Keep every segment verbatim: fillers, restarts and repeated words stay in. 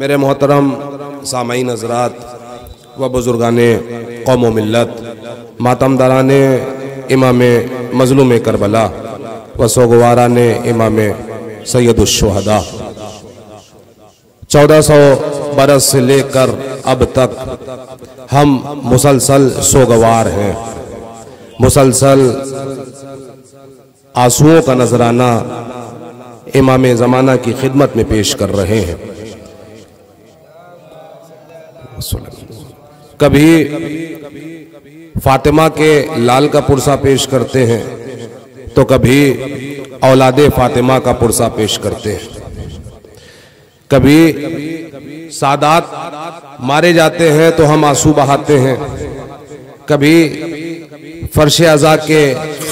मेरे मोहतरम सामईन हजरात व बुजुर्गाने कौम मिलत, मातम दाराने इमाम मजलूम करबला व सोगवारा ने इमाम सैयदुश्शुहदा, चौदह सौ बरस से लेकर अब तक हम मुसलसल सोगवार हैं। मुसलसल आंसुओं का नजराना इमाम ज़माना की खिदमत में पेश कर रहे हैं। कभी फातिमा के लाल का पुरसा पेश करते हैं तो कभी औलादे फातिमा का पुरसा पेश करते हैं। कभी सादात मारे जाते हैं तो हम आंसू बहाते हैं, कभी फर्श अज़ा के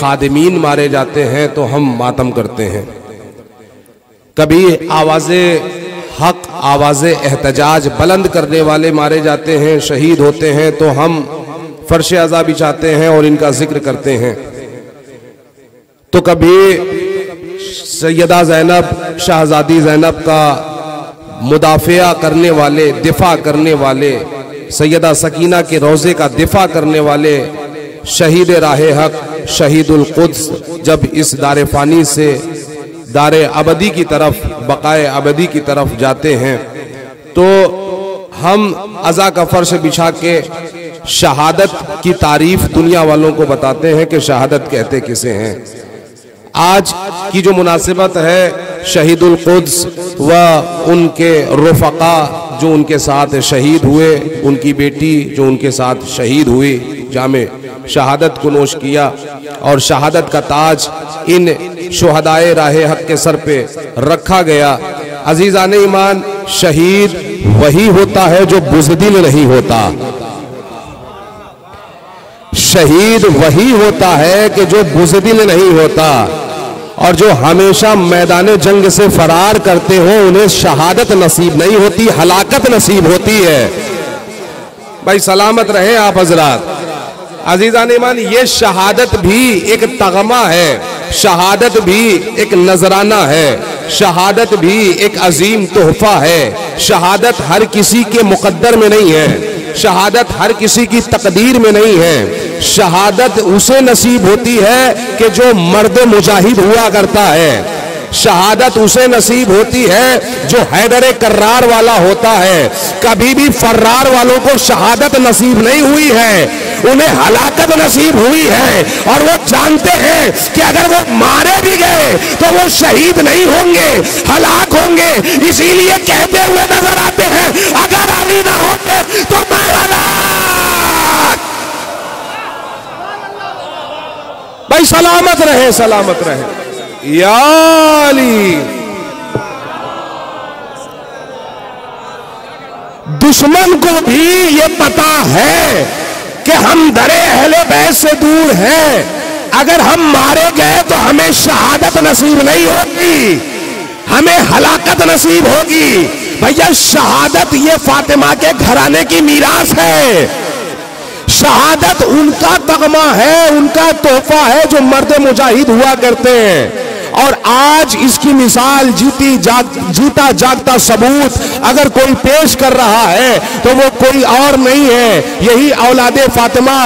खादिमीन मारे जाते हैं तो हम मातम करते हैं। कभी आवाज़े हक आवाज़े एहतजाज बुलंद करने वाले मारे जाते हैं, शहीद होते हैं तो हम फर्श अज़ा बिछाते हैं और इनका जिक्र करते हैं। तो कभी सैयदा ज़ैनब शहज़ादी ज़ैनब का मुदाफ़िया करने वाले दिफा करने वाले सैयदा सकीना के रोज़े का दिफा करने वाले शहीद राहे हक शहीदुल क़ुद्स जब इस दारे फ़ानी से दारे अबदी की तरफ बकाए अबदी की तरफ जाते हैं तो हम अज़ा का फर्श बिछा के शहादत की तारीफ दुनिया वालों को बताते हैं कि शहादत कहते किसे हैं। आज की जो मुनासिबत है शहीदुल क़ुद्स व उनके रफ़का जो उनके साथ शहीद हुए, उनकी बेटी जो उनके साथ शहीद हुई, जामे शहादत को नोश किया और शहादत का ताज इन शुहदाए राहे हक के सर पे रखा गया। अजीज़ान ईमान, शहीद वही होता है जो बुज़दिल नहीं होता, शहीद वही होता है कि जो बुज़दिल नहीं होता, और जो हमेशा मैदान जंग से फरार करते हो उन्हें शहादत नसीब नहीं होती, हलाकत नसीब होती है। भाई सलामत रहे आप हजरात। अजीज़ान ईमान, ये शहादत भी एक तगमा है, शहादत भी एक नजराना है, शहादत भी एक अजीम तोहफा है। शहादत हर किसी के मुकद्दर में नहीं है, शहादत हर किसी की तकदीर में नहीं है, शहादत उसे नसीब होती है कि जो मर्द मुजाहिद हुआ करता है, शहादत उसे नसीब होती है जो हैदर कर्रार वाला होता है। कभी भी फर्रार वालों को शहादत नसीब नहीं हुई है, उन्हें हलाकत नसीब हुई है, और वो जानते हैं कि अगर वो मारे भी गए तो वो शहीद नहीं होंगे, हलाक होंगे। इसीलिए कहते हुए नजर आते हैं, अगर अली ना होते तो मैं हलाक। भाई सलामत रहे, सलामत रहे या अली। दुश्मन को भी ये पता है कि हम दरे अहले बैत से दूर हैं, अगर हम मारे गए तो हमें शहादत नसीब नहीं होगी, हमें हलाकत नसीब होगी। भैया शहादत ये फातिमा के घराने की मीरास है, शहादत उनका तगमा है, उनका तोहफा है जो मर्द मुजाहिद हुआ करते हैं। और आज इसकी मिसाल जीती जाग, जीता जागता सबूत अगर कोई पेश कर रहा है तो वो कोई और नहीं है, यही औलादे फातिमा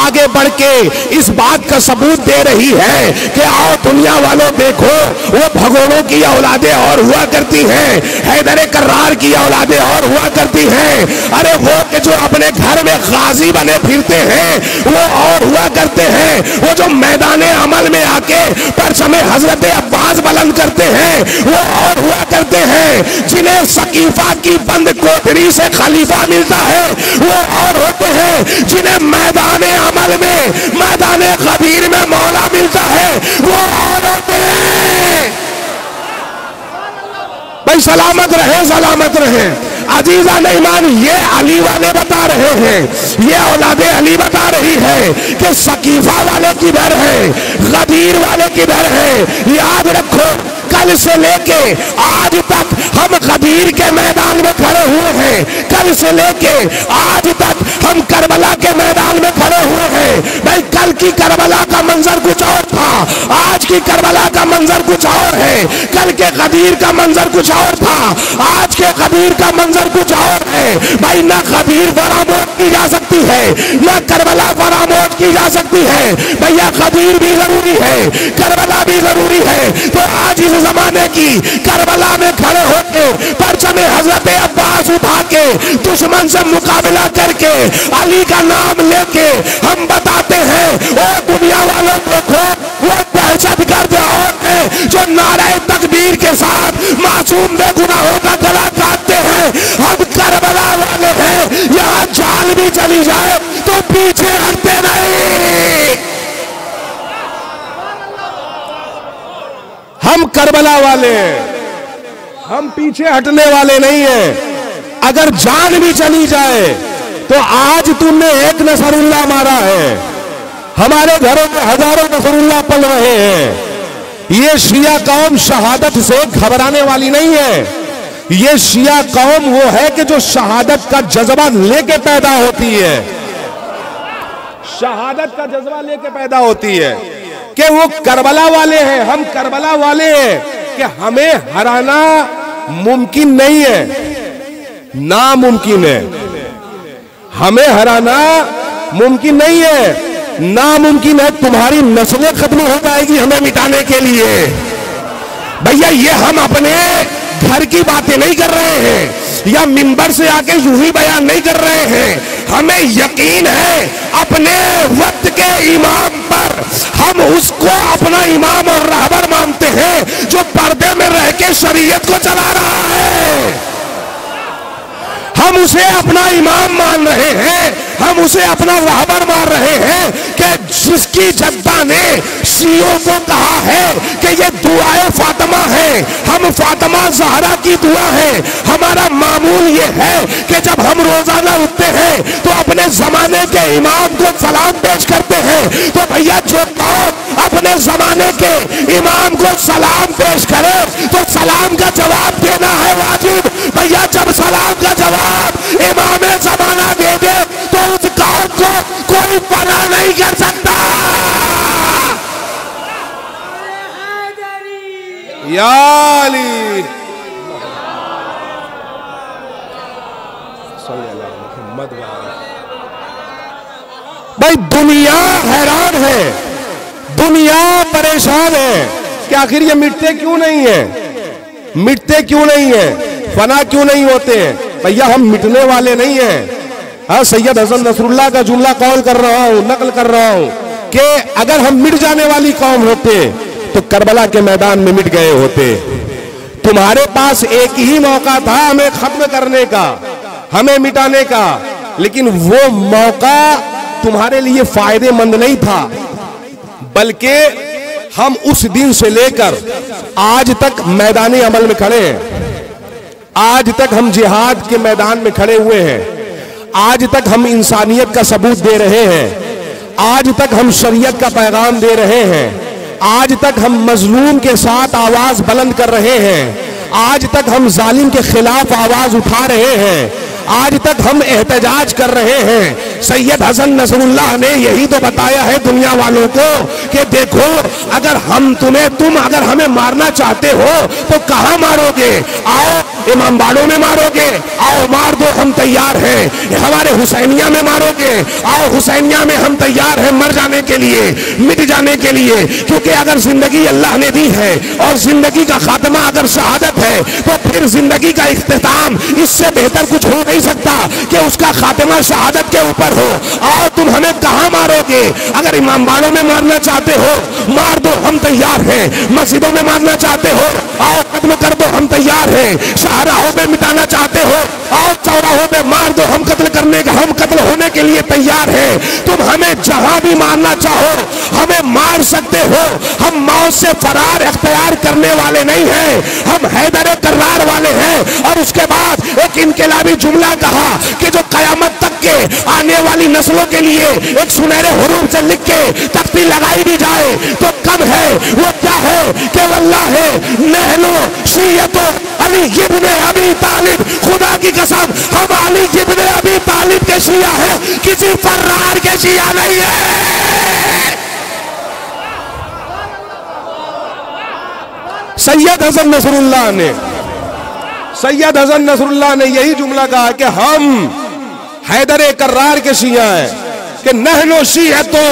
आगे बढ़ के इस बात का सबूत दे रही है कि आओ दुनिया वालों देखो, वो भगोड़ों की औलादे और हुआ करती हैं, हैदर कर्रार की औलादे और हुआ करती हैं। अरे वो के जो अपने घर में गाजी बने फिरते हैं वो और हुआ करते हैं, वो जो मैदान अमल में आके परचम हजरत आवाज बुलंद करते हैं वो और हुआ करते हैं, जिन्हें सकीफा की बंद कोठरी से खलीफा मिलता है वो और होते हैं, जिन्हें मैदान अमल में मैदान खबीर में मौला मिलता है वो और होते हैं। भाई सलामत रहे, सलामत रहे। अजीज़ान ईमान, ये अली वाले बता रहे हैं, ये औलादे अली बता रही है कि सकीफा वाले किधर है, गदीर वाले किधर है। याद रखो कल से लेके आज तक हम गदीर के मैदान में खड़े हुए हैं, कल से लेके आज तक हम करबला के मैदान में खड़े हुए हैं। भाई कल की करबला का मंजर कुछ और था, आज की करबला का मंजर कुछ और है। कल के गदीर का मंजर कुछ और था, आज के गदीर का मंजर कुछ और है। भाई ना गदीर फरामोश की जा सकती है, ना करबला फरामोश की जा सकती है। भैया गदीर भी जरूरी है, करबला भी जरूरी है। तो आज इस जमाने की करबला में खड़े होके परचम हजरत अब्बास उठा के दुश्मन से मुकाबला करके अली का नाम लेके हम बताते हैं ओ दुनिया वालों को खो वो दहशत गर्द औरत है जो नारे तकबीर के साथ मासूम बेगुनाहों का गला काटते हैं। हम करबला वाले हैं, यहाँ जान भी चली जाए तो पीछे हटते नहीं। हम करबला वाले हैं, हम पीछे हटने वाले नहीं है। अगर जान भी चली जाए तो आज तुमने एक नसरुल्लाह मारा है, हमारे घरों में हजारों नसरुल्लाह पल रहे हैं। ये शिया कौम शहादत से घबराने वाली नहीं है। ये शिया कौम वो है कि जो शहादत का जज्बा लेके पैदा होती है, शहादत का जज्बा लेके पैदा होती है। कि वो करबला वाले हैं, हम करबला वाले हैं कि हमें हराना मुमकिन नहीं है, नामुमकिन है। हमें हराना मुमकिन नहीं है, नामुमकिन है। तुम्हारी नस्लें खत्म हो जाएगी हमें मिटाने के लिए। भैया ये हम अपने घर की बातें नहीं कर रहे हैं या मिंबर से आके यूं ही बयान नहीं कर रहे हैं। हमें यकीन है अपने वक्त के इमाम पर। हम उसको अपना इमाम और रहबर मानते हैं जो पर्दे में रह के शरीयत को चला रहा है। हम उसे अपना इमाम मान रहे हैं, हम उसे अपना रहबर मान रहे हैं कि जिसकी जनता ने शियों को कहा है कि ये दुआए फातिमा है, हम फातिमा जहरा की दुआ है। हमारा मामूल ये है कि जब हम रोजाना उठते हैं तो अपने जमाने के इमाम को सलाम पेश करते हैं। तो भैया जो कौम अपने जमाने के इमाम को सलाम पेश करे तो सलाम का जवाब देना है वाजिब। भैया जब सलाम का जवाब इमाम जमाना दे दे तो उस कौम को कोई पना नहीं कर सकता। या अली मोहम्मद भाई दुनिया हैरान है, दुनिया परेशान है कि आखिर ये मिटते क्यों नहीं है, मिटते क्यों नहीं है, फना क्यों नहीं होते हैं। भैया हम मिटने वाले नहीं हैं। हाँ, सैयद हसन नसरुल्लाह का जुमला कॉल कर रहा हूँ, नकल कर रहा हूँ कि अगर हम मिट जाने वाली कौम होते तो करबला के मैदान में मिट गए होते। तुम्हारे पास एक ही मौका था हमें खत्म करने का, हमें मिटाने का, लेकिन वो मौका तुम्हारे लिए फायदेमंद नहीं था। बल्कि हम उस दिन से लेकर आज तक मैदानी अमल में खड़े हैं, आज तक हम जिहाद के मैदान में खड़े हुए हैं, आज तक हम इंसानियत का सबूत दे रहे हैं, आज तक हम शरीयत का पैगाम दे रहे हैं, आज तक हम मजलूम के साथ आवाज बुलंद कर रहे हैं, आज तक हम जालिम के खिलाफ आवाज उठा रहे हैं, आज तक हम एहतजाज कर रहे हैं। सैयद हसन नसरुल्लाह ने यही तो बताया है दुनिया वालों को कि देखो अगर हम तुम्हें तुम अगर हमें मारना चाहते हो तो कहाँ मारोगे, आओ इमाम बाड़ों में मारोगे, आओ मार दो हम तैयार हैं, हमारे हुसैनिया में मारोगे, आओ हुसैनिया में हम तैयार हैं मर जाने के लिए, मिट जाने के लिए। क्योंकि अगर जिंदगी अल्लाह ने दी है और जिंदगी का खात्मा अगर शहादत है तो फिर जिंदगी का इख्तिताम इससे बेहतर कुछ हो नहीं सकता कि उसका खात्मा शहादत के ऊपर हो। आओ तुम हमें कहाँ मारोगे, अगर इमाम बाड़ों में मारना चाहते हो मार दो हम तैयार हैं, मस्जिदों में मारना चाहते हो आओ खत्म कर दो हम तैयार हैं, शहराहों में मिटाना चाहते हो आओ चौराहों में मार दो हम कत्ल करने का हम कत्ल होने के लिए तैयार हैं। तुम हमें जहां भी मारना चाहो हमें मार सकते हो, हम मार उससे फरार अख्तियार करने वाले नहीं हैं, हम हैदर कर्रार वाले हैं। और उसके बाद एक इनकलाबी जुमला कहा कि जो कयामत तक के आने वाली नस्लों के लिए एक सुनहरे हुरूफ से लिख के तख्ती लगाई भी जाए तो कम है, वो क्या है कि वल्लाह है नहलो शियतो अली इब्ने अबी तालिब, खुदा की कसम हम अली इब्ने अबी तालिब के शिया है, किसी फर्रार के शिया नहीं है। सैयद हसन नसरुल्लाह ने सैयद हसन नसरुल्लाह ने यही जुमला कहा कि हम हैदर कर्रार के शिया हैं कि नहनो शिया तो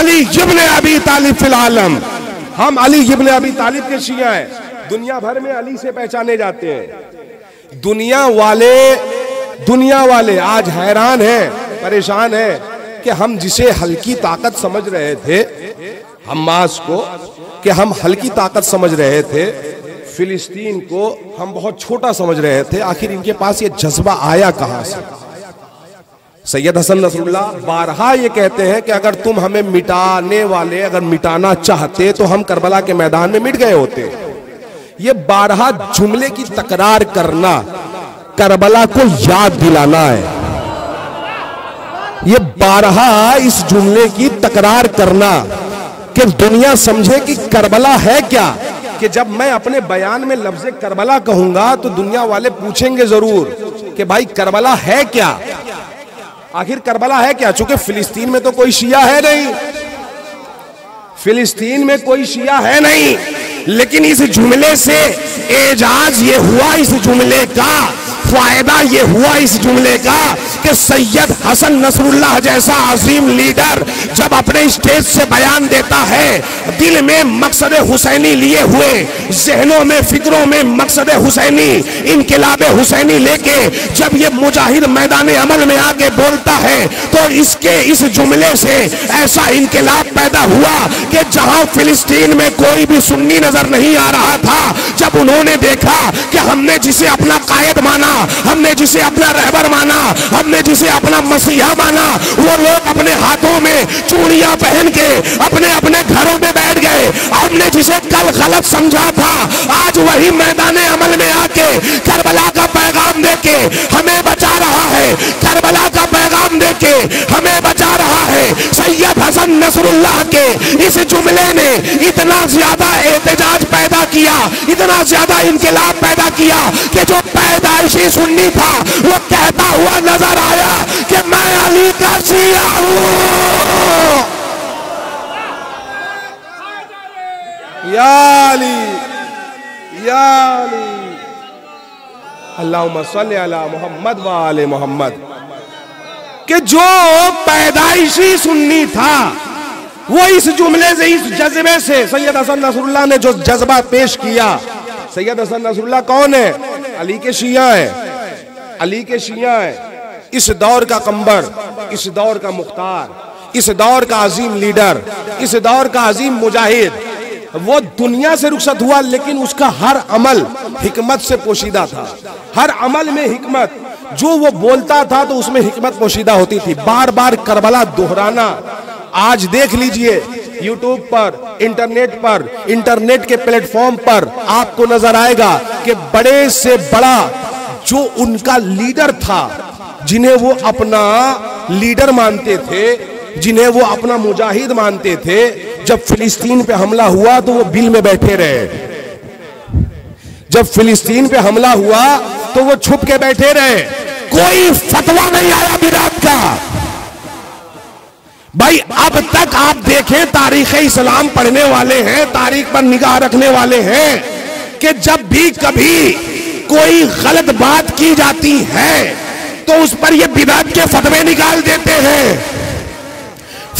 अली इब्ने अबी तालिब फिल आलम, हम अली इब्ने अबी तालिब के शिया हैं। दुनिया भर में अली से पहचाने जाते हैं। दुनिया वाले दुनिया वाले आज हैरान हैं, परेशान हैं कि हम जिसे हल्की ताकत समझ रहे थे, हमास को कि हम हल्की ताकत समझ रहे थे, फिलिस्तीन को हम बहुत छोटा समझ रहे थे, आखिर इनके पास ये जज्बा आया कहां से? सैयद हसन नसरुल्लाह बारहा ये कहते हैं कि अगर तुम हमें मिटाने वाले अगर मिटाना चाहते तो हम करबला के मैदान में मिट गए होते। ये बारहा जुमले की तकरार करना करबला को याद दिलाना है। ये बारहा इस जुमले की तकरार करना कि दुनिया समझे कि करबला है क्या, कि जब मैं अपने बयान में लफ्ज करबला कहूंगा तो दुनिया वाले पूछेंगे जरूर कि भाई करबला है क्या, आखिर करबला है क्या। चूंकि फिलिस्तीन में तो कोई शिया है नहीं, फिलिस्तीन में कोई शिया है नहीं, लेकिन इस जुमले से एजाज ये हुआ, इस जुमले का फायदा ये हुआ इस जुमले का कि सैयद हसन नसरुल्लाह जैसा अजीम लीडर जब अपने स्टेज से बयान देता है, दिल में मकसद हुसैनी लिए हुए, जहनों में फिक्रों में मकसद हुसैनी इनकलाब हुसैनी लेके जब ये मुजाहिद मैदान अमल में आके बोलता है तो इसके इस जुमले से ऐसा इनकलाब पैदा हुआ कि जहां फिलिस्तीन में कोई भी सुन्नी नजर नहीं आ रहा था, जब उन्होंने देखा कि हमने जिसे अपना कायद माना, हमने जिसे अपना रहबर माना, हमने जिसे अपना मसीहा माना, वो लोग अपने हाथों में चूड़ियां पहन के अपने अपने घरों में बैठ गए। हमने जिसे कल गलत समझा था, आज वही मैदान अमल में आके करबला का पैगाम देके हमें बचा रहा है, करबला का पैगाम देके हमें बचा रहा है। सैयद हसन नसरुल्लाह के इस जुमले ने इतना ज्यादा एहतजाज पैदा किया, इतना ज्यादा इनकलाब पैदा किया कि जो पैदाइशी सुन्नी था वो कहता हुआ नजर आया कि मैं अली का शिया हूं। या अली या अली अल्लाहुम्मा सल्ली अला मोहम्मद व आले मोहम्मद, कि जो पैदाइशी सुन्नी था वो इस जुमले से, इस जज्बे से सैयद हसन नसरुल्लाह ने जो जज्बा पेश किया। सैयद हसन नसरुल्लाह कौन है? अली के शिया है, अली के शिया है। इस दौर का कंबर, इस दौर का मुख्तार, इस दौर का अजीम लीडर, इस दौर का अजीम मुजाहिद, वो दुनिया से रुखसत हुआ लेकिन उसका हर अमल हिकमत से पोशीदा था। हर अमल में हिकमत, जो वो बोलता था तो उसमें हिकमत पोशीदा होती थी। बार बार करबला दोहराना। आज देख लीजिए यूट्यूब पर, इंटरनेट पर, इंटरनेट के प्लेटफॉर्म पर आपको नजर आएगा कि बड़े से बड़ा जो उनका लीडर था, जिन्हें वो अपना लीडर मानते थे, जिन्हें वो अपना मुजाहिद मानते थे, जब फिलिस्तीन पे हमला हुआ तो वो बिल में बैठे रहे। जब फिलिस्तीन पे हमला हुआ तो वो छुप के बैठे रहे, कोई फतवा नहीं आया विराट का। भाई अब तक आप देखें, तारीख इस्लाम पढ़ने वाले हैं, तारीख पर निगाह रखने वाले हैं, कि जब भी कभी कोई गलत बात की जाती है तो उस पर ये बिदात के फतवे निकाल देते हैं,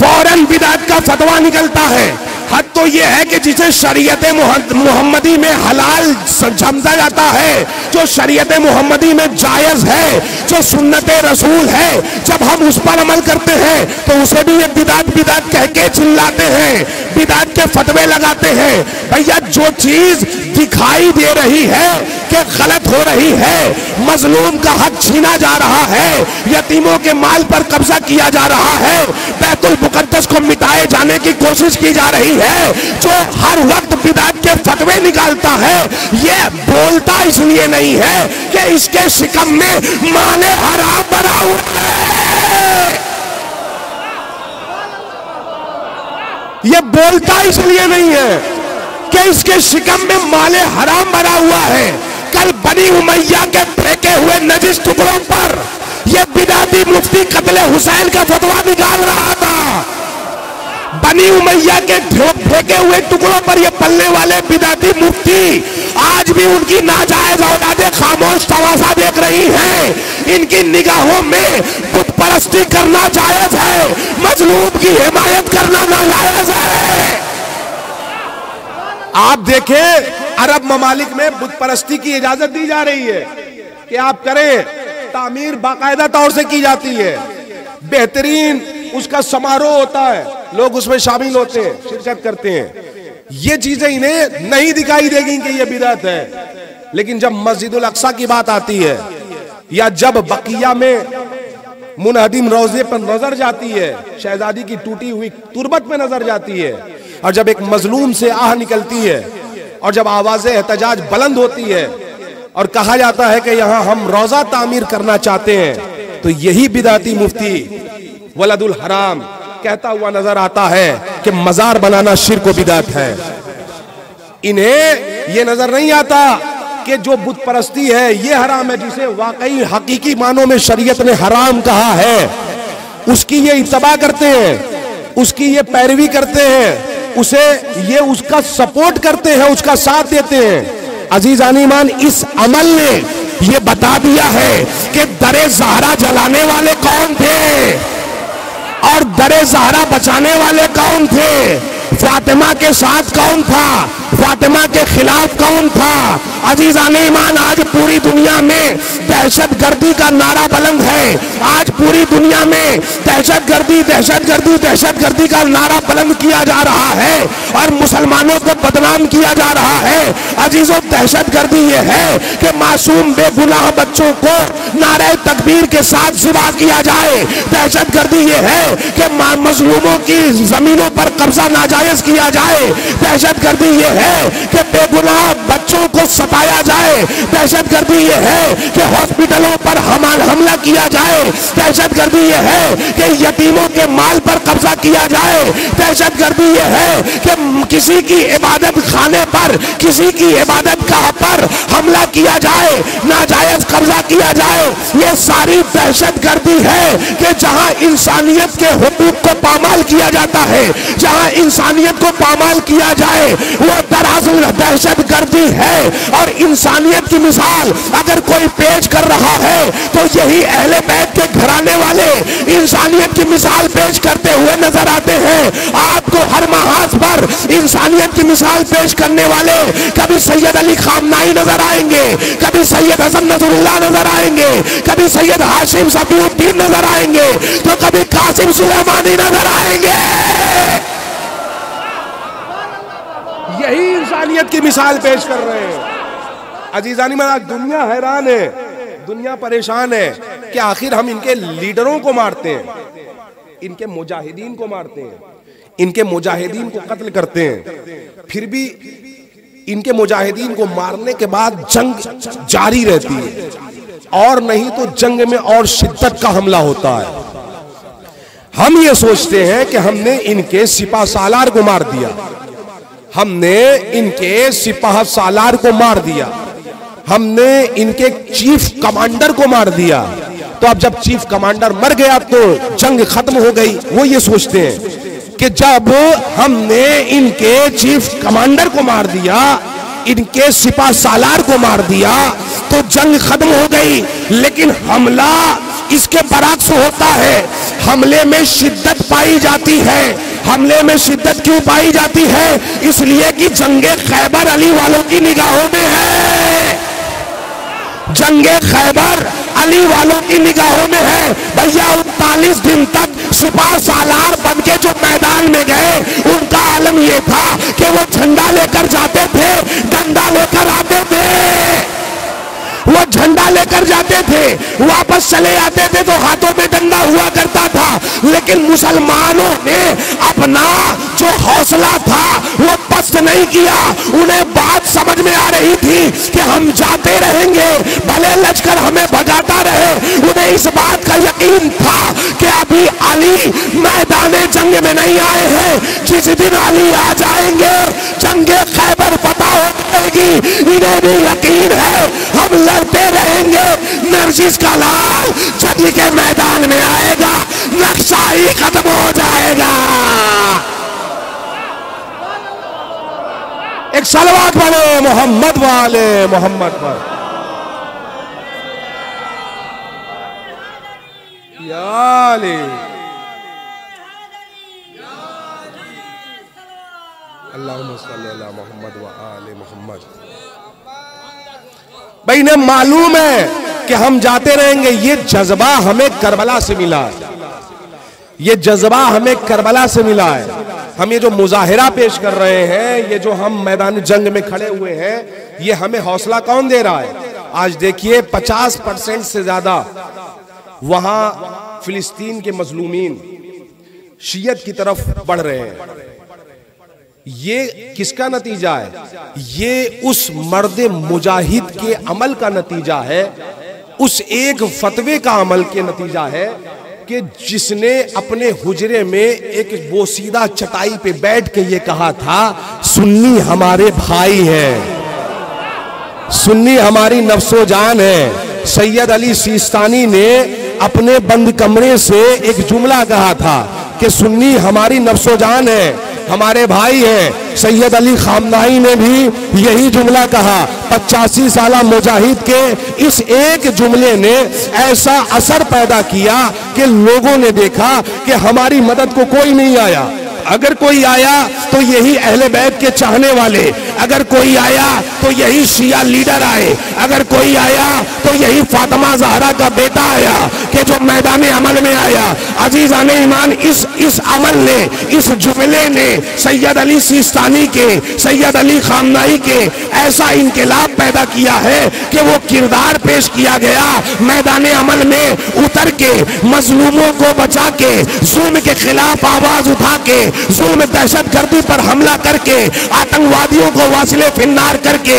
फौरन बिदात का फतवा निकलता है। हद तो ये है कि जिसे शरीयत मोहम्मदी में हलाल समझा जाता है, जो शरीयत मोहम्मदी में जायज है, जो सुन्नत रसूल है, जब हम उस पर अमल करते हैं तो उसे भी ये बिदात बिदात कह के चिल्लाते हैं, बिदात के फतवे लगाते हैं। भैया जो चीज दिखाई दे रही है कि गलत हो रही है, मजलूम का हक छीना जा रहा है, यतीमों के माल पर कब्जा किया जा रहा है, बैतुल मुकद्दस को मिटाए जाने की कोशिश की जा रही नहीं है जो हर वक्त बिदात के फतवे निकालता है, ये बोलता इसलिए नहीं है कि इसके शिकम में माँ ने हराम बना हुआ है, ये बोलता इसलिए नहीं है कि इसके शिकम में माले हराम बना हुआ है। कल बनी उमैया के फेंके हुए नजिस टुकड़ों पर यह बिदाती मुफ्ती कत्ले हुसैन का फतवा निकाल रहा था। बनी उमैया के फेंके हुए टुकड़ों पर यह पलने वाले बिदाती मुफ्ती आज भी उनकी नाजायज औलादे खामोश तवासा देख रही हैं। इनकी निगाहों में बुत परस्ती करना जायज है, मजलूब की हिमायत करना नाजायज है। आप देखें अरब ममालिक में बुत परस्ती की इजाजत दी जा रही है कि आप करें, तामीर बाकायदा तौर से की जाती है, बेहतरीन उसका समारोह होता है, लोग उसमें शामिल होते हैं, शिरकत करते हैं। ये चीजें इन्हें नहीं दिखाई देगी कि यह बिदअत है, लेकिन जब मस्जिदुल अक्सा की बात आती है या जब बकिया में मुनहदिम रोजे पर नजर जाती है, शहजादी की टूटी हुई तुरबत में नजर जाती है, और जब एक मजलूम से आह निकलती है और जब आवाज़ एहतजाज बुलंद होती है और कहा जाता है कि यहाँ हम रोजा तामीर करना चाहते हैं, तो यही बिदाती मुफ्ती वलदुल हराम कहता हुआ नजर आता है कि मजार बनाना शिर्क व बिदात है। इन्हें यह नजर नहीं आता कि जो बुत परस्ती है ये हराम है, जिसे वाकई हकीकी मानों में शरीयत ने हराम कहा है, उसकी ये इत्तबा करते हैं, उसकी ये पैरवी करते हैं, उसे ये उसका सपोर्ट करते हैं, उसका साथ देते हैं। अजीजानीमान, इस अमल ने ये बता दिया है कि दरे ज़हरा जलाने वाले कौन थे और दरे ज़हरा बचाने वाले कौन थे, फातिमा के साथ कौन था, फातिमा के खिलाफ कौन था। अजीजानीमान, आज पूरी दुनिया में दहशतगर्दी का नारा बुलंद है, आज पूरी दुनिया में दहशतगर्दी दहशतगर्दी दहशतगर्दी का नारा बुलंद किया जा रहा है और मुसलमानों को बदनाम किया जा रहा है। अजीजों, दहशतगर्दी ये है कि मासूम बेगुनाह बच्चों को नारे तकबीर के साथ ज़िबा किया जाए। दहशतगर्दी ये है कि मजलूमों की जमीनों पर कब्जा नाजायज किया जाए। दहशतगर्दी ये है कि बेगुनाह बच्चों को सताया जाए। दहशतगर्दी ये है कि हॉस्पिटलों पर हमला किया जाए। दहशतगर्दी ये है कि यतीमों के माल पर कब्जा किया जाए। दहशतगर्दी ये है कि किसी की इबादत खाने पर, किसी की इबादत गाह पर हमला किया जाए, नाजायज कब्जा किया जाए। ये सारी दहशतगर्दी है कि जहां इंसानियत के हुकूक को पामाल किया जाता है, जहां इंसानियत को पामाल किया जाए, वो दरअसल दहशतगर्दी है। और इंसानियत की मिसाल अगर कोई पेश कर रहा है तो यही अहले बैत के घराने वाले इंसानियत की मिसाल पेश करते हुए नजर आते हैं। आपको हर महाज पर इंसानियत की मिसाल पेश करने वाले कभी सैयद अली खामनाई नजर आएंगे, कभी सैयद हसन नसरुल्लाह नजर आएंगे, कभी सैयद हाशिम सफीउद्दीन नजर आएंगे, तो कभी कासिम सुलेमानी नजर आएंगे। यही इंसानियत की मिसाल पेश कर रहे हैं। अजीजानी माना, दुनिया हैरान है, दुनिया परेशान है कि आखिर हम इनके लीडरों को मारते हैं, इनके मुजाहिदीन को मारते हैं, इनके मुजाहिदीन को कत्ल करते हैं, फिर भी इनके मुजाहिदीन को मारने के बाद जंग जारी रहती है, और नहीं तो जंग में और शिद्दत का हमला होता है। हम ये सोचते हैं कि हमने इनके सिपाह सालार को मार दिया, हमने इनके सिपाह सालार को मार दिया, हमने इनके चीफ कमांडर को मार दिया, तो अब जब चीफ कमांडर मर गया तो जंग खत्म हो गई। वो ये सोचते हैं कि जब हमने इनके चीफ कमांडर को मार दिया, इनके सिपाह सालार को मार दिया, तो जंग खत्म हो गई। लेकिन हमला इसके बरअक्स होता है। हमले में शिद्दत पाई जाती है। हमले में शिद्दत क्यों पाई जाती है? इसलिए कि जंगे खैबर अली वालों की निगाहों में है, जंगे खैबर अली वालों की निगाहों में है। भैया, उनतालीस दिन तक सिपाही सालार बन के जो मैदान में गए, उनका आलम यह था कि वो झंडा लेकर जाते थे, डंडा लेकर आते थे। वो झंडा लेकर जाते थे, वापस चले आते थे तो हाथों में डंडा हुआ करता था। लेकिन मुसलमानों ने अपना जो हौसला था वो पस्त नहीं किया। उन्हें बात समझ में आ रही थी कि हम जाते रहेंगे भले लश्कर हमें भगाता रहे। उन्हें इस बात का यकीन था कि अभी अली मैदान जंग में नहीं आए हैं, जिस दिन अली आ जाएंगे जंगे खैबर पता हो जाएगी। इन्हें भी यकीन है हम लड़ते रहेंगे, नर्जिस का लाल जंग के मैदान में आएगा, नक्शा ही खत्म हो जाएगा। एक सलवात वाले मोहम्मद वाले मोहम्मद पर याली अल्लाहुम्मा सल्ली अला मोहम्मद व आले मोहम्मद। भाई इन्हें मालूम है कि हम जाते रहेंगे। ये जज्बा हमें करबला से मिला है, ये जज्बा हमें करबला से मिला है। हम ये जो मुजाहिरा पेश कर रहे हैं, ये जो हम मैदान जंग में खड़े हुए हैं, ये हमें हौसला कौन दे रहा है? आज देखिए पचास परसेंट से ज्यादा वहां फिलिस्तीन के मजलूमीन शियत की तरफ बढ़ रहे हैं। ये किसका नतीजा है? ये उस मर्द मुजाहिद के अमल का नतीजा है, उस एक फतवे का अमल के नतीजा है कि जिसने अपने हुजरे में एक बोसीदा चटाई पे बैठ के ये कहा था सुन्नी हमारे भाई हैं, सुन्नी हमारी नफ्सो जान है। सैयद अली सिस्तानी ने अपने बंद कमरे से एक जुमला कहा था कि सुन्नी हमारी नफ्सो जान है, हमारे भाई हैं। सैयद अली खामनेई ने भी यही जुमला कहा। पचासी साला मुजाहिद के इस एक जुमले ने ऐसा असर पैदा किया कि लोगों ने देखा कि हमारी मदद को कोई नहीं आया, अगर कोई आया तो यही अहले बैत के चाहने वाले, अगर कोई आया तो यही शिया लीडर आए, अगर कोई आया तो यही फातिमा ज़हरा का बेटा आया कि जो मैदान अमल में आया। अजीज़ान ईमान, इस इस अमल ने, इस जुमले ने सैयद अली सिस्तानी के, सैयद अली खामनेई के ऐसा इनकलाब पैदा किया है कि वो किरदार पेश किया गया मैदान अमल में उतर के मजलूमों को बचा के, जुल्म के खिलाफ आवाज उठा के, जुल्म दहशत गर्दी पर हमला करके, आतंकवादियों को वासिले फिन्नार करके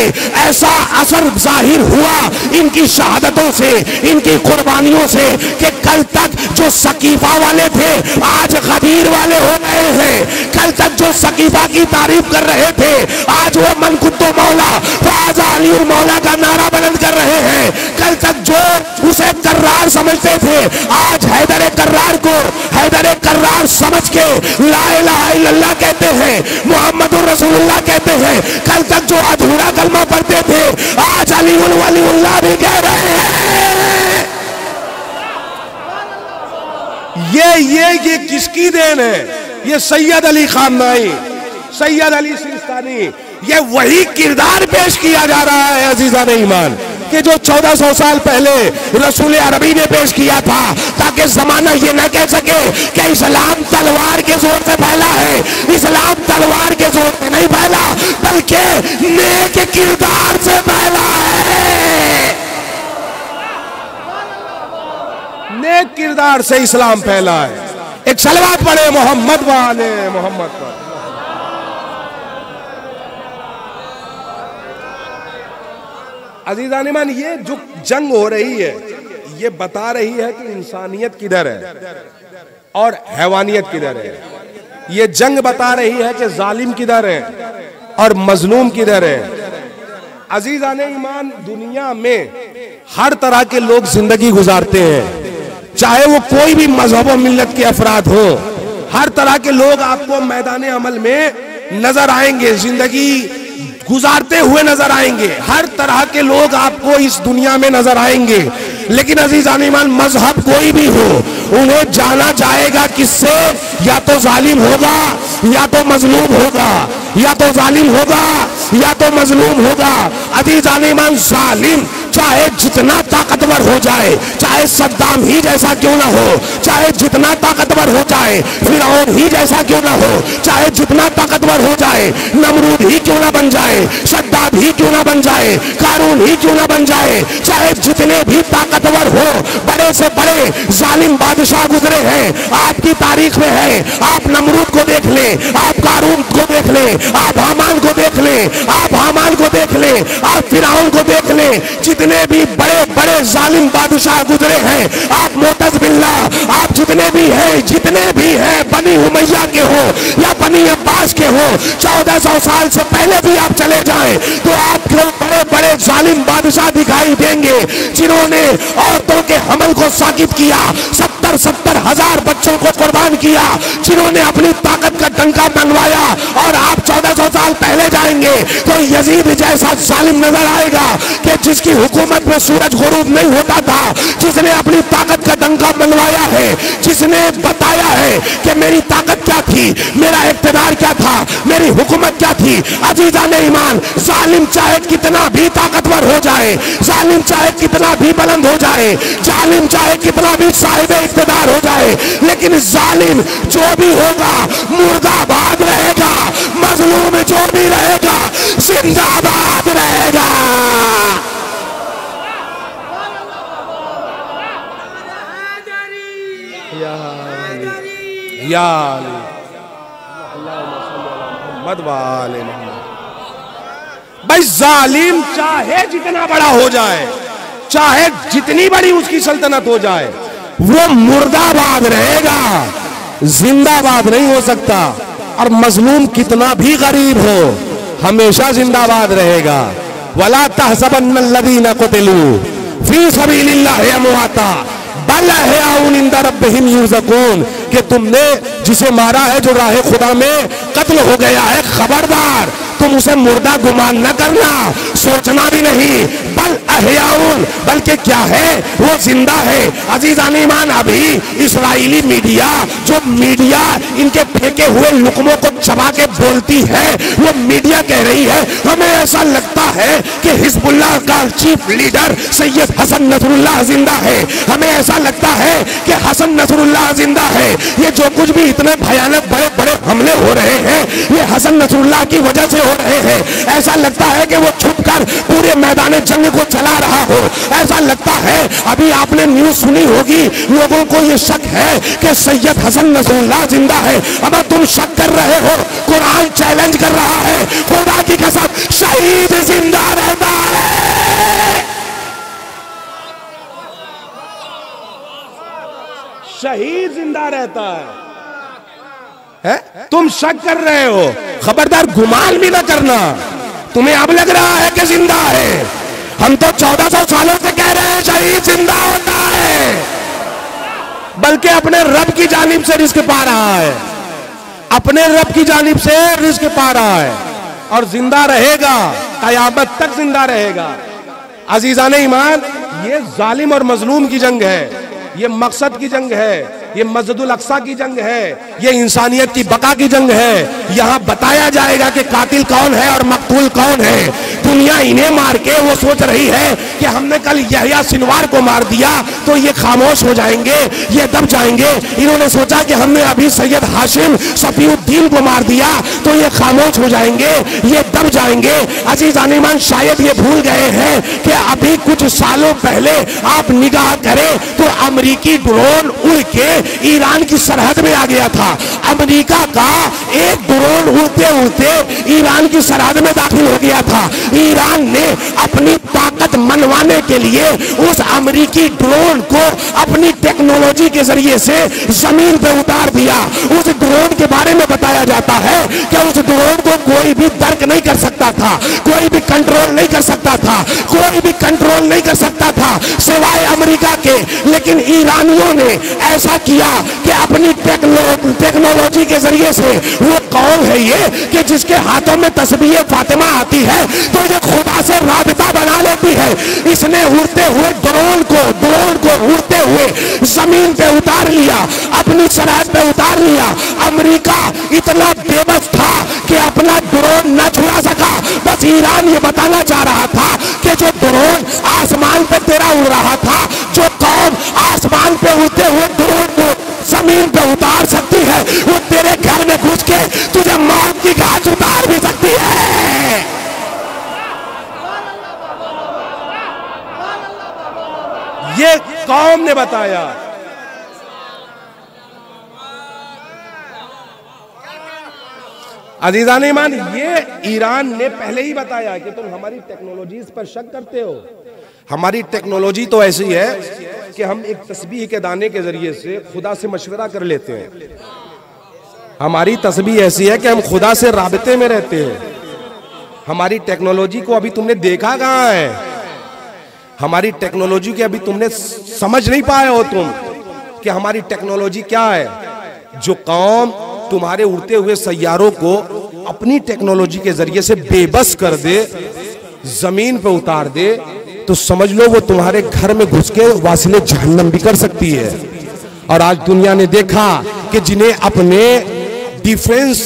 ऐसा असर जाहिर हुआ इनकी शहादतों से, इनकी कुर्बानियों से कि कल तक जो सकीफा वाले थे आज खबीर वाले हो गए हैं। कल तक जो सकीफा की तारीफ कर रहे थे आज वो मन कुत्तो मौला ख्वाजा अली मौला का नारा बुलंद कर रहे हैं। कल तक जो उसे कर्रार समझते थे आज हैदर कर्रार को हैदर कर्रार समझ के ला इलाहा इल्लल्लाह कहते हैं, मुहम्मदुर रसूलुल्लाह कहते हैं। कल तक जो अधूरा कलमा पढ़ते थे आज अली वलीउल्लाह भी कह रहे हैं। ये ये ये किसकी देन है? ये Sayyid Ali Khamenei, Sayyid Ali Sistani, ये वही किरदार पेश किया जा रहा है अजीजान ईमान कि जो चौदह सौ साल पहले रसूल अरबी ने पेश किया था, ताकि जमाना ये न कह सके कि इस्लाम तलवार के जोर से फैला है। इस्लाम तलवार के जोर से नहीं फैला बल्कि नेक किरदार से फैला है। नेक किरदार से इस्लाम फैला है। एक सलवात पढ़े मोहम्मद वाले मोहम्मद पर। अजीज़ान ईमान, ये जो जंग हो रही है ये बता रही है कि इंसानियत किधर है और हैवानियत किधर है। ये जंग बता रही है कि जालिम किधर है और मजलूम किधर है। अजीज़ान ईमान, दुनिया में हर तरह के लोग जिंदगी गुजारते हैं, चाहे वो कोई भी मजहब और मिल्लत के अफराद हो। हर तरह के लोग आपको मैदान अमल में नजर आएंगे, जिंदगी गुजारते हुए नजर आएंगे। हर तरह के लोग आपको इस दुनिया में नजर आएंगे। लेकिन अजीज़ान ईमान, मजहब कोई भी हो, उन्हें जाना जाएगा किससे? या तो जालिम होगा या तो मजलूम होगा, या तो जालिम होगा या तो मजलूम होगा। अजीज़ान ईमान, जालिम चाहे जितना ताकतवर हो जाए, चाहे सद्दाम ही जैसा क्यों ना हो, चाहे जितना ताकतवर हो जाए, फिरौन ही जैसा क्यों ना हो, चाहे जितना ताकतवर हो जाए, नमरूद ही क्यों ना बन जाए, शद्दाद ही क्यों ना बन जाए, कारून ही क्यों ना बन जाए, चाहे जितने भी ताकतवर हो, बड़े बड़े से बड़े जालिम बादशाह गुजरे हैं आपकी तारीख में है। आप नमरूद को देख ले, आप कारून को देख ले, आप हामान को देख ले, आप हामान को देख ले, आप फिरौन को देख ले। जितने भी बड़े बड़े जालिम बादशाह गुजरे हैं आप मोतज बिल्लाह, आप जितने भी हैं जितने भी हैं बनी उमैया के हो या बनी अब्बास के हो, चौदह सौ साल से पहले भी आप चले जाएं तो आपको बड़े बड़े जालिम बादशाह दिखाई देंगे जिन्होंने औरतों के हमल को साकिब किया, सत्तर सत्तर हजार बच्चों को कुर्बान किया, जिन्होंने अपनी ताकत का डंका मंगवाया। और आप चौदह सौ साल पहले जाएंगे तो यजीद जैसा जालिम नजर आएगा कि जिसकी हुकूमत में सूरज गुरूब नहीं होता था, जिसने अपनी ताकत का डंका मंगवाया है, जिसने बताया है कि मेरी ताकत क्या थी, मेरा इख्तियार क्या था, मेरी हुकूमत क्या थी। अजीजाने ईमान, जालिम चाहे कितना भी ताकतवर हो जाए, जालिम चाहे कितना भी बुलंद हो जाए, जालिम चाहे कितना भी साहिब इख्तियार हो जाए, लेकिन जालिम जो भी होगा मुर्दाबाद रहेगा, मजलूम जो भी रहेगा जिंदाबाद रहेगा। या अली मोहम्मद वाले मोहम्मद। भाई जालिम चाहे जितना बड़ा हो जाए, चाहे जितनी बड़ी उसकी सल्तनत हो जाए, वो मुर्दाबाद रहेगा, जिंदाबाद नहीं हो सकता। और मजलूम कितना भी गरीब हो हमेशा जिंदाबाद रहेगा। वला तहसबन्न अल्लज़ीना कुतिलू फी सबीलिल्लाहि अमवाता बल अहयाउन इंद रब्बिहिम युर्ज़कून, कि तुमने जिसे मारा है जो राह खुदा में कत्ल हो गया है, खबरदार तुम उसे मुर्दा गुमान न करना, सोचना भी नहीं, बल अहयाउन बल्कि क्या है वो जिंदा है। अजीजाने ईमान, अभी इसराइली मीडिया, जो मीडिया इनके फेंके हुए लुकमों को चबा के बोलती है, वो मीडिया कह रही है हमें ऐसा लगता है कि हिजबुल्लाह का chief leader Sayyed Hassan Nasrallah जिंदा है, हमें ऐसा लगता है कि हसन नसरुल्लाह जिंदा है। ये जो कुछ भी इतने भयानक बड़े बड़े हमले हो रहे हैं ये हसन नसरुल्लाह की वजह से हो रहे हैं। ऐसा लगता है कि वो छुपकर पूरे मैदान जंग को चला रहा हो, ऐसा लगता है। अभी आपने न्यूज सुनी होगी, लोगों को ये शक है कि सैयद हसन नसरुल्लाह जिंदा है। अब तुम शक कर रहे हो, कुरान चैलेंज कर रहा है, खुदा की कसम शहीद जिंदा रहता है, शहीद जिंदा रहता है। है? तुम शक कर रहे हो, खबरदार गुमान भी ना करना। तुम्हें अब लग रहा है कि जिंदा है, हम तो चौदह सौ सालों से कह रहे हैं शहीद जिंदा होता है, बल्कि अपने रब की जानिब से रिस्क पा रहा है, अपने रब की जानिब से रिस्क पा रहा है और जिंदा रहेगा, कयामत तक जिंदा रहेगा। अजीजाने ईमान, ये जालिम और मजलूम की जंग है, ये मकसद की जंग है, ये मस्जिदुल अक्सा की जंग है, ये इंसानियत की बका की जंग है। यहाँ बताया जाएगा कि कातिल कौन है और मकतूल कौन है। दुनिया इन्हें मार के वो सोच रही है कि हमने कल यहया सिनवार को मार दिया तो ये खामोश हो जाएंगे, ये दब जाएंगे। इन्होंने सोचा कि हमने अभी सैयद हाशिम सफीउद्दीन को मार दिया तो ये खामोश हो जाएंगे, ये दब जाएंगे। अजीजाने ईमान, शायद ये भूल गए हैं कि अभी कुछ सालों पहले आप निगाह करें तो अमरीकी ड्रोन उड़ के ईरान की सरहद में आ गया था। अमेरिका का एक ड्रोन उड़ते उड़ते ईरान की सरहद में दाखिल हो गया था। ईरान ने अपनी ताकत मनवाने के लिए उस अमेरिकी ड्रोन को अपनी टेक्नोलॉजी के जरिए से जमीन पर उतार दिया। उस ड्रोन के बारे में बताया जाता है कि उस ड्रोन को कोई भी दर्क नहीं कर सकता था, कोई भी कंट्रोल नहीं कर सकता था, कोई भी कंट्रोल नहीं कर सकता था सिवाय अमेरिका के। लेकिन ईरानियों ने ऐसा किया कि अपनी टेक्नो, टेक्नोलॉजी के जरिए से, वो कौन है ये कि जिसके हाथों में तस्बीह फातिमा आती है तो ये खुदा से राबता बना लेती है, इसने उड़ते हुए ड्रोन को ड्रोन को उड़ते हुए जमीन पे उतार लिया, अपनी सरहद पे उतार लिया। अमेरिका इतना बेबस था कि अपना ड्रोन न छुड़ा सका। बस ईरान ये बताना चाह रहा था कि जो ड्रोन आसमान पे तेरा उड़ रहा था, जो कौम आसमान पे उड़ते हुए ड्रोन को जमीन पे उतार सकती है, वो तेरे घर में घुस के तुझे मौत की घाट उतार भी सकती है। ये कौम ने बताया। अजीजान ईमान, ये ईरान ने पहले ही बताया कि तुम हमारी टेक्नोलॉजीज पर शक करते हो। हमारी टेक्नोलॉजी तो ऐसी है कि हम एक तस्बीह के दाने के जरिए से खुदा से मशवरा कर लेते हैं। हमारी तस्बीह ऐसी है कि हम खुदा से राबते में रहते हैं। हमारी टेक्नोलॉजी को अभी तुमने देखा कहाँ है? हमारी टेक्नोलॉजी के अभी तुमने समझ नहीं पाए हो तुम कि हमारी टेक्नोलॉजी क्या है। जो कौम तुम्हारे उड़ते हुए सैयारों को अपनी टेक्नोलॉजी के जरिए से बेबस कर दे, जमीन पे उतार दे, तो समझ लो वो तुम्हारे घर में घुस के वासिले जहन्नम भी कर सकती है। और आज दुनिया ने देखा कि जिन्हें अपने डिफेंस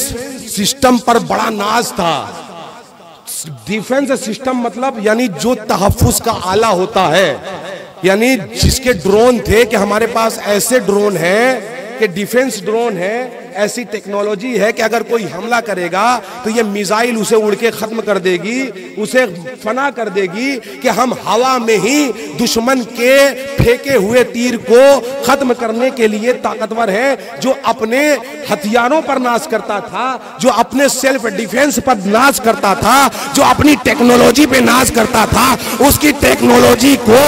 सिस्टम पर बड़ा नाज था, डिफेंस सिस्टम मतलब यानी जो तहफ्फुज़ का आला होता है, यानी जिसके ड्रोन थे कि हमारे पास ऐसे ड्रोन हैं कि डिफेंस ड्रोन है, ऐसी टेक्नोलॉजी है कि अगर कोई हमला करेगा तो ये मिसाइल उसे उड़ के खत्म कर देगी, उसे फना कर देगी, कि हम हवा में ही दुश्मन के फेंके हुए तीर को खत्म करने के लिए ताकतवर है। जो अपने हथियारों पर नाज करता था, जो अपने सेल्फ डिफेंस पर नाज करता था, जो अपनी टेक्नोलॉजी पे नाज करता था, उसकी टेक्नोलॉजी को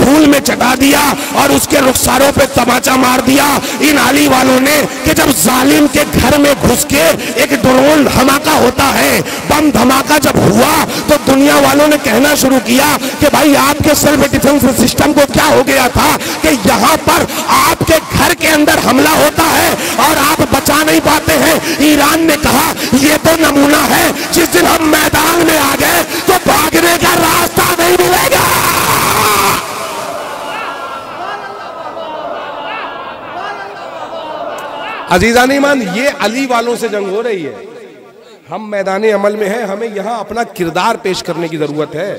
धूल में चटा दिया और उसके रुखसारों पे तमाचा मार दिया इन आली वालों ने। कि जब जालिम के घर में घुस के एक ड्रोन धमाका होता है, बम धमाका जब हुआ तो दुनिया वालों ने कहना शुरू किया कि भाई आपके सेल्फ डिफेंस सिस्टम को क्या हो गया था कि यहाँ पर आपके घर के अंदर हमला होता है और आप बचा नहीं पाते हैं। ईरान ने कहा यह तो नमूना है, जिस दिन हम मैदान में आ गए तो भागने का रास्ता नहीं मिलेगा। अजीज़ान ईमान, ये अली वालों से जंग हो रही है। हम मैदान अमल में हैं, हमें यहाँ अपना किरदार पेश करने की ज़रूरत है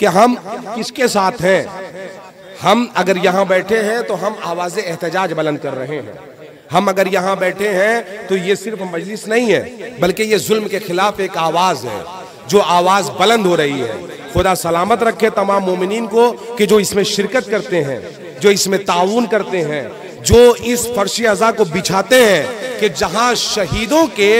कि हम किसके साथ हैं। हम अगर यहाँ बैठे हैं तो हम आवाज़ एहतजाज बुलंद कर रहे हैं। हम अगर यहाँ बैठे हैं तो ये सिर्फ मजलिस नहीं है, बल्कि ये जुल्म के खिलाफ एक आवाज़ है, जो आवाज़ बुलंद हो रही है। खुदा सलामत रखे तमाम मोमिनीन को कि जो इसमें शिरकत करते हैं, जो इसमें ताउन करते हैं, जो इस फर्शी अज़ा को बिछाते हैं कि जहां शहीदों के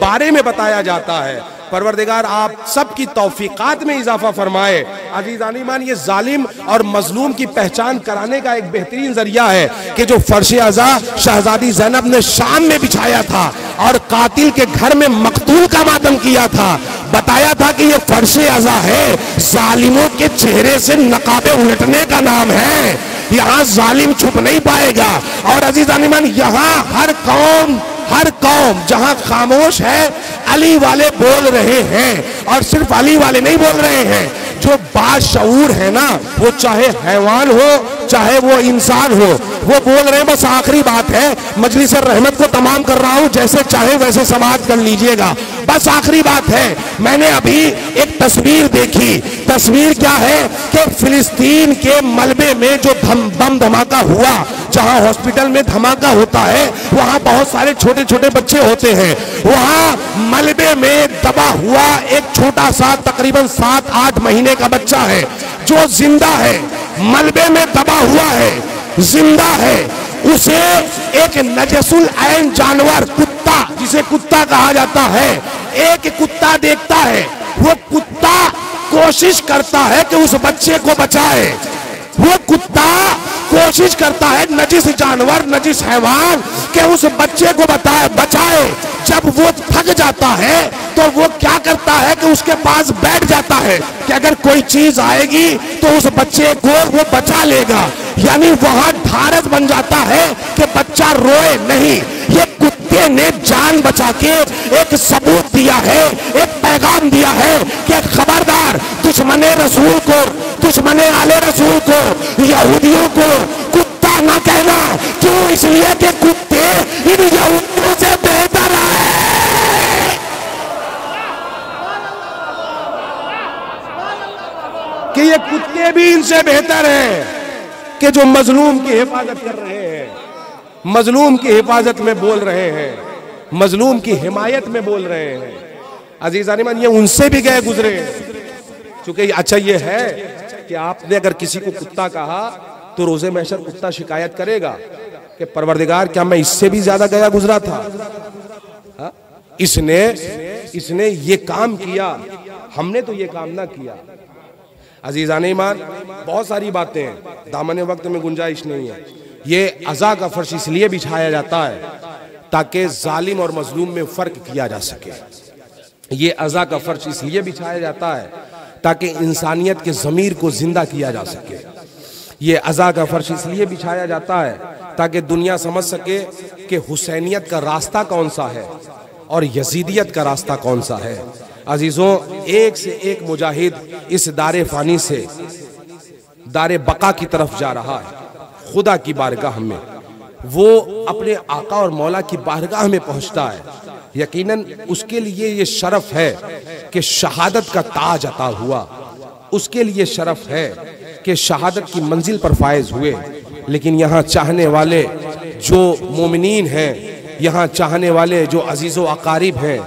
बारे में बताया जाता है। परवरदिगार आप सबकी तौफीकात में इजाफा फरमाए। अज़ीज़ान ईमान, ये जालिम और मजलूम की पहचान कराने का एक बेहतरीन जरिया है कि जो फर्श अज़ा शहजादी ज़ैनब ने शाम में बिछाया था और कातिल के घर में मकतूल का मातम किया था, बताया था कि यह फर्श अज़ा है, जालिमों के चेहरे से नकाबे उलटने का नाम है। यहाँ जालिम छुप नहीं पाएगा। और अज़ीज़ान ईमान, यहाँ हर कौम हर कौम जहाँ खामोश है, अली वाले बोल रहे हैं। और सिर्फ अली वाले नहीं बोल रहे हैं, जो बाशऊर है ना, वो चाहे हैवान हो चाहे वो इंसान हो, वो बोल रहे हैं। बस आखिरी बात है, मजलिस रहमत को तमाम कर रहा हूँ, जैसे चाहे वैसे समाप्त कर लीजिएगा। बस आखिरी बात है, मैंने अभी एक तस्वीर देखी। तस्वीर क्या है कि फिलिस्तीन के मलबे में जो बम धमाका हुआ, जहाँ हॉस्पिटल में धमाका होता है वहाँ बहुत सारे छोटे छोटे बच्चे होते हैं, वहाँ मलबे में दबा हुआ एक छोटा सा तकरीबन सात आठ महीने का बच्चा है जो जिंदा है, मलबे में दबा हुआ है, जिंदा है। उसे एक नजसुल ऐन जानवर कुत्ता, जिसे कुत्ता कहा जाता है, एक कुत्ता देखता है, वो कुत्ता कोशिश करता है कि उस बच्चे को बचाए। वो कुत्ता कोशिश करता है, नजिस जानवर नजिस हैवान, कि उस बच्चे को बताए बचाए। जब वो थक जाता है तो वो क्या करता है कि उसके पास बैठ जाता है कि अगर कोई चीज आएगी तो उस बच्चे को वो बचा लेगा। यानी वहां धारत बन जाता है कि बच्चा रोए नहीं। ये कुत्ते ने जान बचा के एक सबूत दिया है, एक पैगाम दिया है कि खबरदार दुश्मने रसूल को, दुश्मने आले रसूल को, यहूदियों को कुत्ता ना कहना। क्यों? इसलिए कि कुत्ते इन यहूदियों से बेहतर है। कि ये कुत्ते भी इनसे बेहतर हैं कि जो मजलूम की हिफाजत कर रहे हैं, मजलूम की हिफाजत में बोल रहे हैं, मजलूम की हिमायत में बोल रहे हैं। अज़ीज़ान ईमान, ये उनसे भी गए गुजरे। चूंकि अच्छा ये है कि आपने अगर किसी को कुत्ता कहा तो रोजे महशर कुत्ता शिकायत करेगा कि परवरदिगार क्या मैं इससे भी ज्यादा गया गुजरा था, हा? इसने इसने ये काम किया, हमने तो ये काम ना किया। अजीजान ईमान, बहुत सारी बातें हैं, दामन वक्त में गुंजाइश नहीं है। ये अजा का फर्श इसलिए बिछाया जाता है ताकि जालिम और मजलूम में फर्क किया जा सके। ये अजा का फर्श इसलिए बिछाया जाता है ताकि इंसानियत के ज़मीर को जिंदा किया जा सके। ये अजा का फर्श इसलिए बिछाया जाता है ताकि दुनिया समझ सके कि हुसैनियत का रास्ता कौन सा है और यजीदियत का रास्ता कौन सा है। अजीजों, एक से एक मुजाहिद इस दारे फानी से दारे बका की तरफ जा रहा है। खुदा की बारगाह में वो अपने आका और मौला की बारगाह में पहुंचता है। यकीनन उसके लिए ये शरफ है कि शहादत का ताज अता हुआ, उसके लिए शरफ है कि शहादत की मंजिल पर फायज हुए। लेकिन यहाँ चाहने वाले जो मोमिनीन हैं, यहाँ चाहने वाले जो अजीज़ो अकारीब हैं,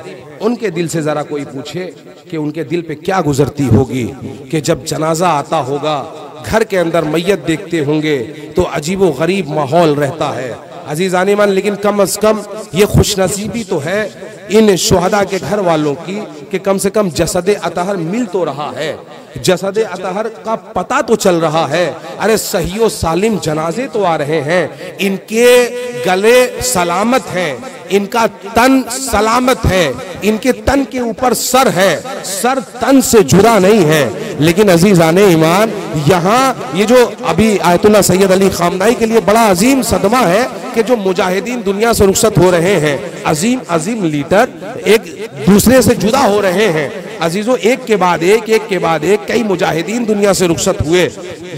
उनके दिल से ज़रा कोई पूछे कि उनके दिल पे क्या गुजरती होगी कि जब जनाजा आता होगा, घर के अंदर मैयत देखते होंगे तो अजीब व गरीब माहौल रहता है। अजीज़ान ईमान, लेकिन कम अज़ कम ये खुशनसीबी तो है इन शुहदा के घर वालों की कि कम से कम जसद अतहर मिल तो रहा है, जसद अतहर का पता तो चल रहा है। अरे सहीओ सालिम जनाजे तो आ रहे हैं, इनके गले सलामत हैं, इनका तन सलामत है, इनके तन के ऊपर सर है, सर तन से जुड़ा नहीं है। लेकिन अजीज़ान ईमान, यहाँ ये जो अभी आयतुल्ला सैयद अली खामनेई के लिए बड़ा अजीम सदमा है कि जो मुजाहिदीन दुनिया से रुखसत हो रहे हैं, अजीम अजीम लीडर एक दूसरे से जुदा हो रहे हैं। अजीजों, एक के बाद एक एक के बाद एक कई मुजाहिदीन दुनिया से रुखसत हुए।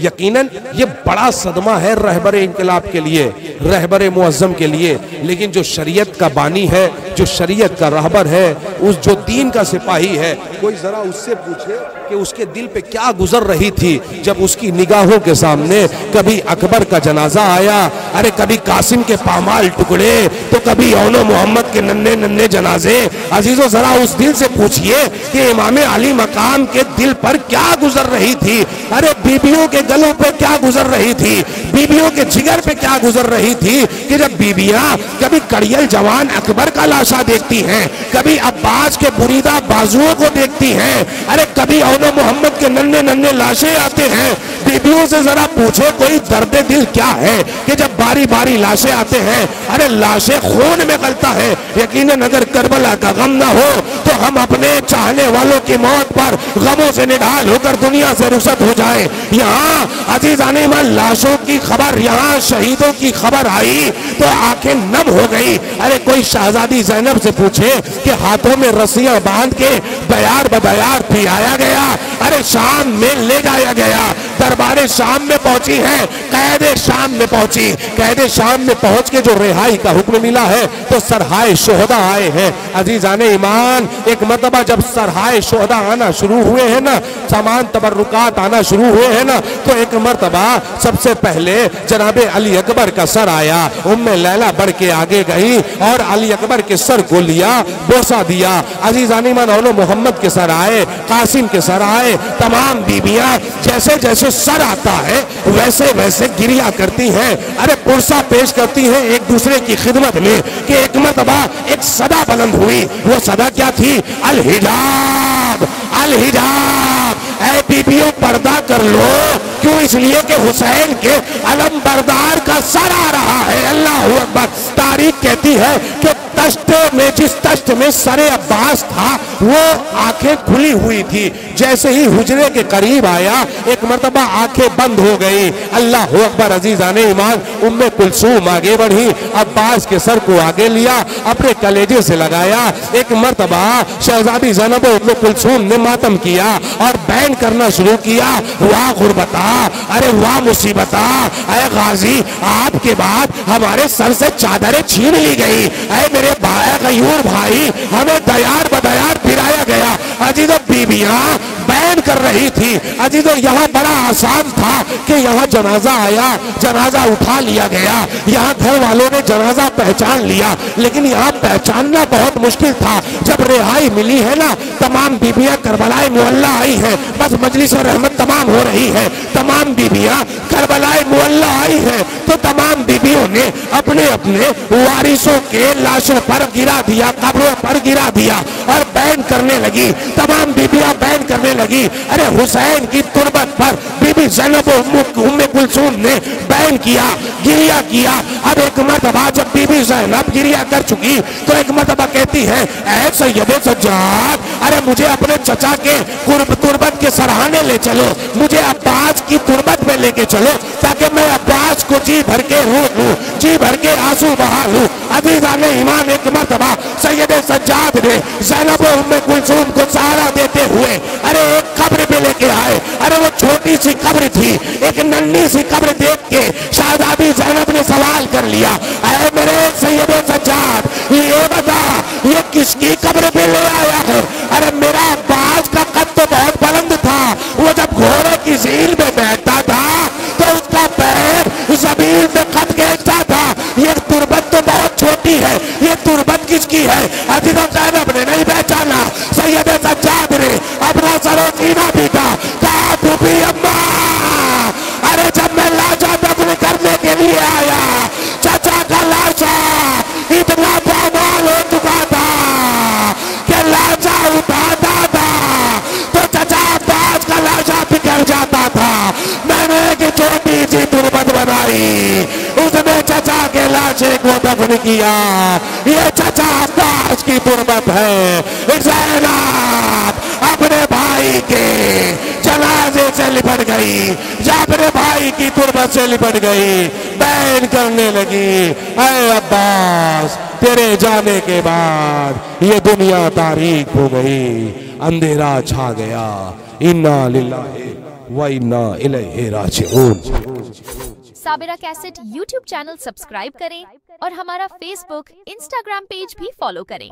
यकीनन ये बड़ा सदमा है रहबर इंकलाब के लिए, रहबर मुअज़्ज़म के लिए। लेकिन जो शरीयत का बानी है, जो शरीयत का रहबर है, उस जो दीन का सिपाही है, कोई जरा उससे पूछे कि उसके दिल पे क्या गुजर रही थी जब उसकी निगाहों के सामने कभी अकबर का जनाजा आया, अरे कभी कासिम के पामाल टुकड़े तो कभी औनो मोहम्मद के नन्हे नन्हे जनाजे। अजीजों, जरा उस दिल से पूछिए कि इमाम अली मकाम के दिल पर क्या गुजर रही थी, अरे बीबियों के गलों पे क्या गुजर रही थी, बीबियों के जिगर पे क्या गुजर रही थी कि जब बीबियां कभी कड़ियल जवान अकबर का लाशा देखती हैं, कभी अब्बास के बुरीदा बाजुओं को देखती हैं, अरे कभी औनो मोहम्मद के नन्हे नन्हे लाशें आते हैं। बीबियों से जरा पूछो कोई दर्द दिल क्या है कि जब बारी बारी लाशें आते हैं, अरे लाशें खून में गलता है। यकीनन अगर करबला का गम ना हो तो हम अपने चाहने वालों की मौत पर गमों से निढाल होकर दुनिया से रुखसत हो जाए। यहाँ अजीज़ान ईमान लाशों की खबर, यहाँ शहीदों की खबर आई तो आंखें नम हो गई। अरे कोई शहजादी ज़ैनब से पूछे कि हाथों में रस्सियां बांध के बयार बयार पियाया गया, अरे शाम में ले जाया गया, दरबारे शाम में पहुंची है, कैदे शाम में पहुंची, कैदे शाम में पहुंच के जो रिहाई का हुक्म मिला है तो सरहाए शोहदा आए हैं। अजीज़ान ईमान, एक मरतबा जब सरहाए शोहदा आना शुरू हुए हैं ना, सामान तबर्रुकात आना शुरू हुए हैं ना, तो एक मरतबा सबसे पहले जनाबे अली अकबर का सर आया। उम्मे लैला बढ़ के आगे गई और अली अकबर के सर को लिया, बोसा दिया। अजीज़ान ईमान, औलो मोहम्मद के सर आए, कासिम के सर आए, तमाम बीबियां जैसे जैसे सर आता है वैसे वैसे गिरिया करती हैं, अरे पुरसा पेश करती हैं एक दूसरे की खिदमत में कि एक मरतबा एक सदा बुलंद हुई। वो सदा क्या थी? अल हिजाब, अल हिजाब। ऐ बीबियों पर्दा कर लो, क्यों? इसलिए कि हुसैन के अलम बरदार का सर आ रहा है। अल्लाहू अकबर। तारीख कहती है कि तश्त में, जिस तश्त में सरे अब्बास था, वो आंखें खुली हुई थी, जैसे ही हुजरे के करीब आया एक मरतबा आंखें बंद हो गई। अल्लाहू अकबर। अजीज़ान ईमान, उम्मे कुलसूम आगे बढ़ी, अब्बास के सर को आगे लिया, अपने कलेजे से लगाया। एक मरतबा शहजादी ज़ैनब उम्मे कुलसूम ने मातम किया और बैन करना शुरू किया, वाह गुरबता, अरे वाह मुसीबता, अरे गाजी आपके बाद हमारे सर से चादरें छीन ली गई, अरे मेरे भाई गयूर भाई हमें दयार बदयार फिराया गया। अजीजों, बीबियां बैन कर रही थी। अजीजों यहाँ बड़ा आसान था कि यहाँ जनाजा आया, जनाजा उठा लिया गया, यहाँ घर वालों ने जनाजा पहचान लिया, लेकिन यहाँ पहचानना बहुत मुश्किल था। जब रिहाई मिली है ना, तमाम बीबियाँ करबलाए मुअल्ला आई हैं, बस मजलिस रहमत तमाम हो रही है, तमाम बीबियाँ करबलाए मुअल्ला आई हैं, तो तमाम बीबियों ने अपने अपने वारिसों के लाशों पर गिरा दिया, कब्रों पर गिरा दिया और बैन करने लगी, तमाम बीबियाँ बैन करने लगी। अरे हुसैन की तुरबत पर बीबी ज़ैनब उम्मे कुलसूम ने बैन किया, गिरिया किया। अब एक मरतबा जब बीबी ज़ैनब गिरिया कर चुकी तो एक मरतबा कहती है, ऐ सैयदे सज्जाद, अरे मुझे अपने चचा के कुर्ब तुरबत के सरहाने ले चलो, मुझे अब्बास की तुरबत में लेके चलो, ताकि मैं अब्बास को जी भर के रो लूँ, जी भर के आंसू बहा लूँ। अजीजा ने ईमान एक मरतबा सैयदे सज्जाद ने ज़ैनब उम्मे कुलसूम को सहारा देते हुए अरे एक खबर पे लेके आए। अरे वो छोटी सी खबर थी, एक नन्ही सी खबर देख के शहजादी ज़ैनब ने सवाल कर लिया, अरे मेरे सैयद सज्जाद ये बता ये किसकी खबर पे ले आया है? अरे मेरा अब्बास का कद तो बहुत बुलंद था, वो जब घोड़े की झील में बैठता था तो उसका पैर जमीन पे खत खेलता था, ये तुरबत तो बहुत छोटी है, ये तुरबत किसकी है? अजीजा ज़ैनब ने नहीं पहचाना। सैयद सज्जाद ने अपना सरोसीना पीटा, अरे जब मैं लाशा दफन करने के लिए आया, चाचा का लाशा इतना बेमाल हो चुका था कि लाशा उठाता था तो चाचा अब्बास का लाशा बिखर जाता था। मैंने एक छोटी सी तुरबत बनाई, उसने चाचा के लाशे को दफन किया। ये चाचा अब्बास की तुरबत है। ज़ैनब अपने भाई के जनाजे से लिपट गई, या अपने भाई की तुरबत से लिपट गई, बैन करने लगी, अरे अब्बास तेरे जाने के बाद ये दुनिया तारीख हो गई, अंधेरा छा गया। इन्ना लिल्लाहि व इन्ना इलैहि राजिऊन। Sabira cassette YouTube channel subscribe करें और हमारा फेसबुक इंस्टाग्राम पेज भी फॉलो करें।